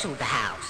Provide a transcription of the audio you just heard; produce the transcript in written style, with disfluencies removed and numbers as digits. To the house.